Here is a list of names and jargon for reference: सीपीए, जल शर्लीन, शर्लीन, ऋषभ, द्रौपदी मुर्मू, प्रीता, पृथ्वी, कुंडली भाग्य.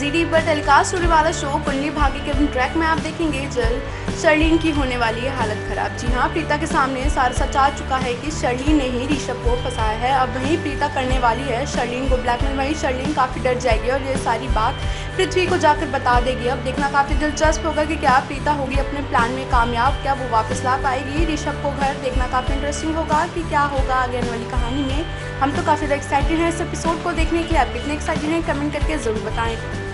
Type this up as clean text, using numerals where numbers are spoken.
ZD पर telecast होने वाला शो कुंडली भाग्य के ट्रैक में आप देखेंगे जल शर्लीन की होने वाली है हालत खराब। जी हाँ, प्रीता के सामने सारा सच आ चुका है कि शर्लीन ने ही ऋषभ को फंसाया है। अब वहीं प्रीता करने वाली है शर्लीन को ब्लैकमेल। वहीं शर्लीन काफ़ी डर जाएगी और ये सारी बात पृथ्वी को जाकर बता देगी। अब देखना काफ़ी दिलचस्प होगा कि क्या प्रीता होगी अपने प्लान में कामयाब, क्या वो वापस ला पाएगी ऋषभ को घर। देखना काफ़ी इंटरेस्टिंग होगा कि क्या होगा आगे आने वाली कहानी में। हम तो काफ़ी एक्साइटेड हैं इस एपिसोड को देखने के लिए। आप कितने एक्साइटेड हैं कमेंट करके ज़रूर बताएँ।